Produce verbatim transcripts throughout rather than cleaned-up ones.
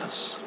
us.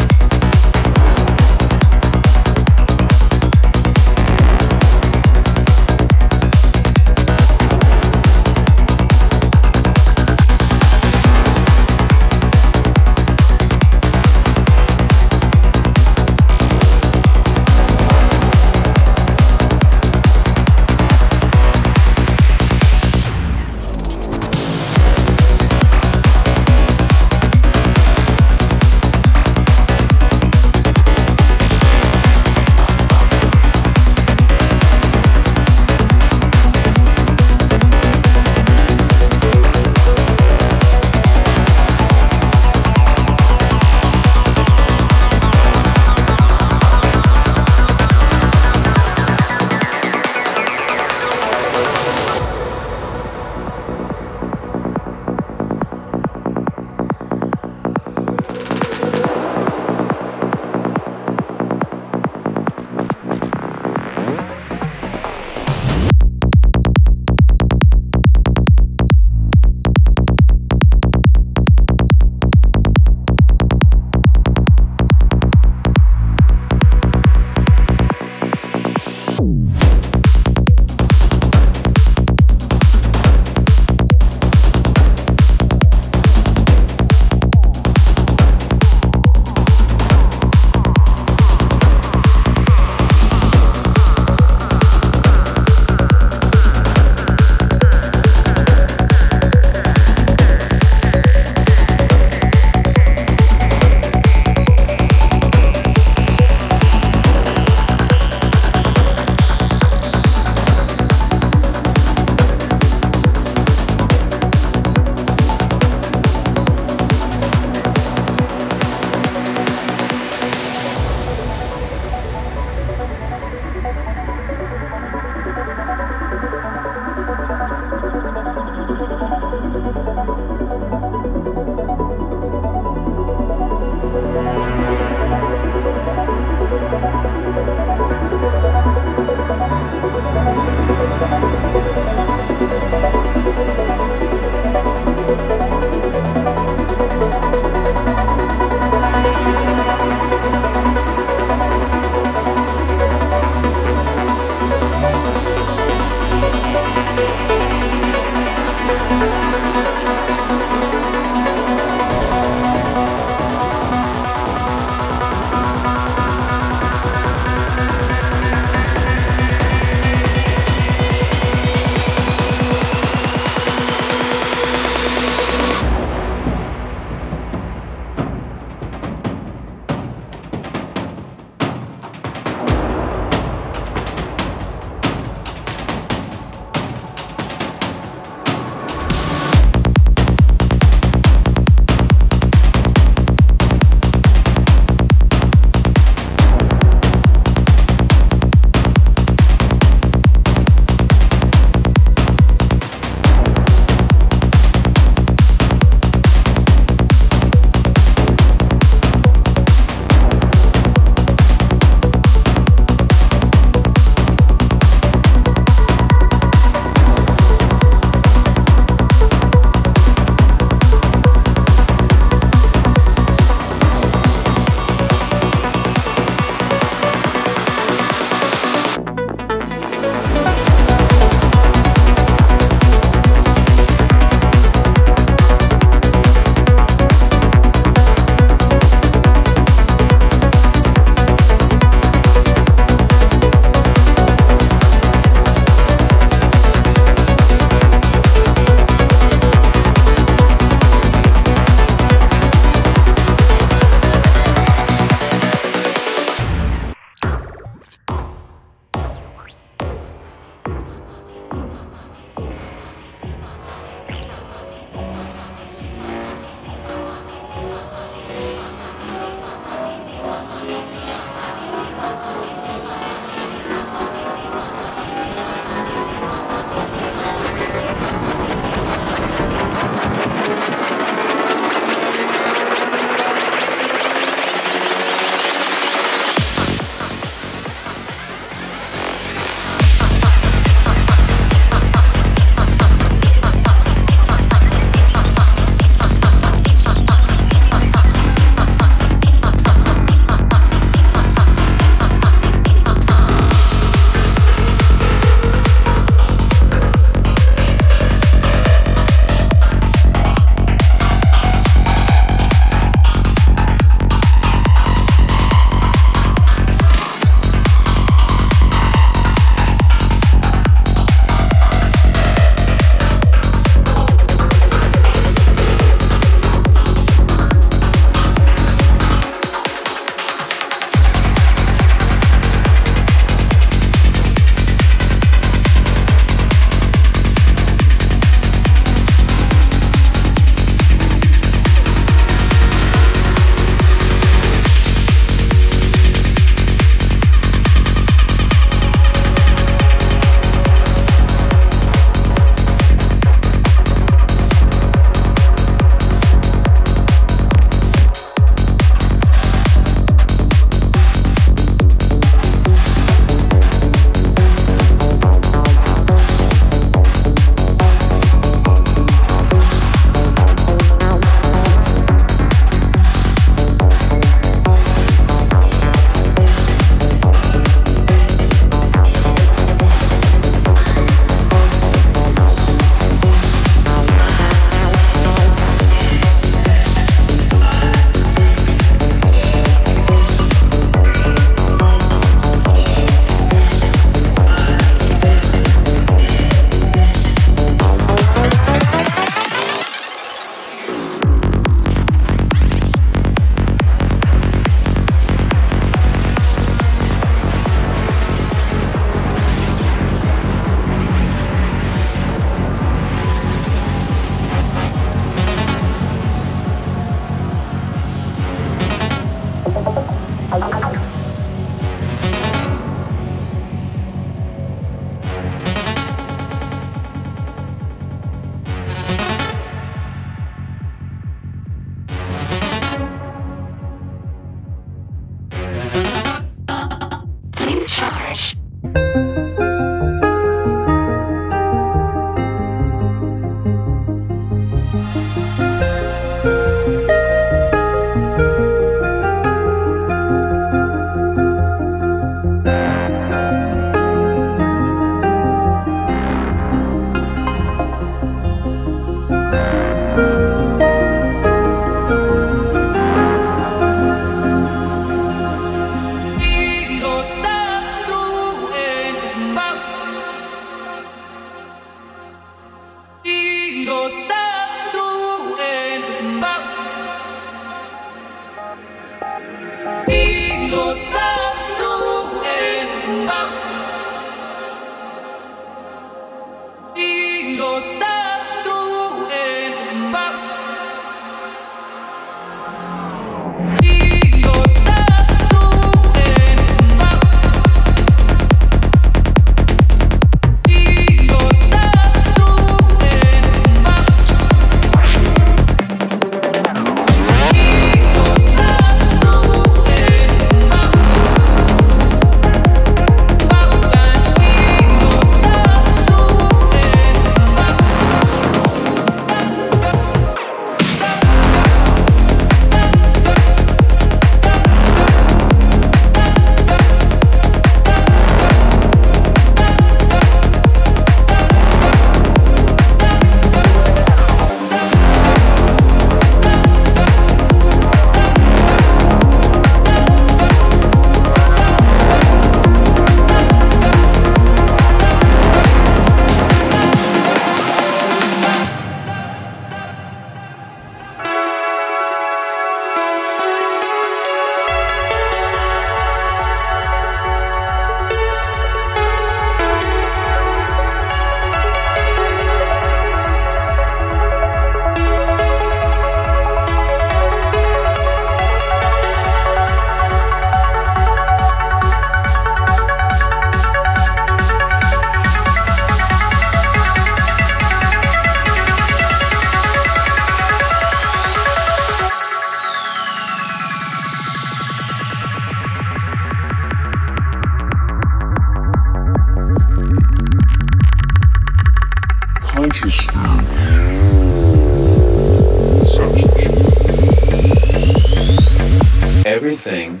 everything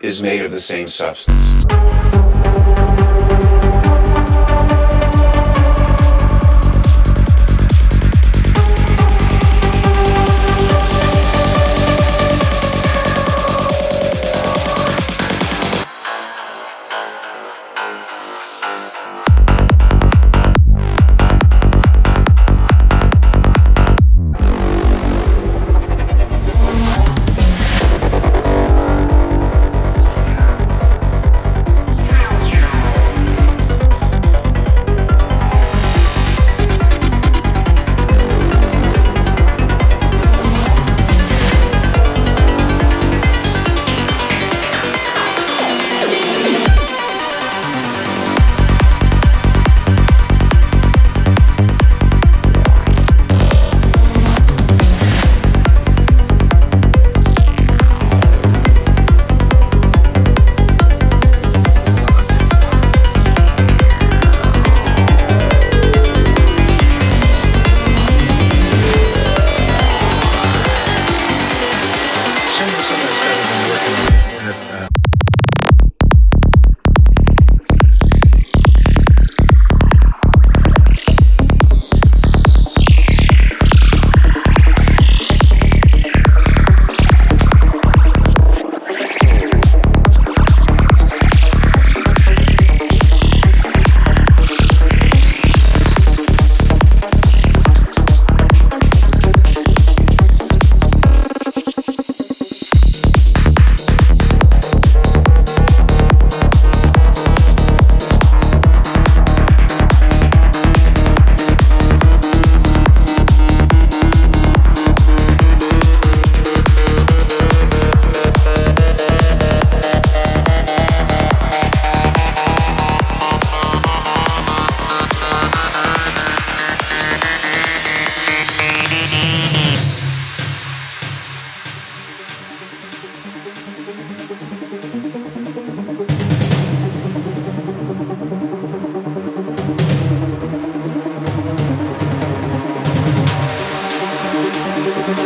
is made of the same substance. We'll be right back.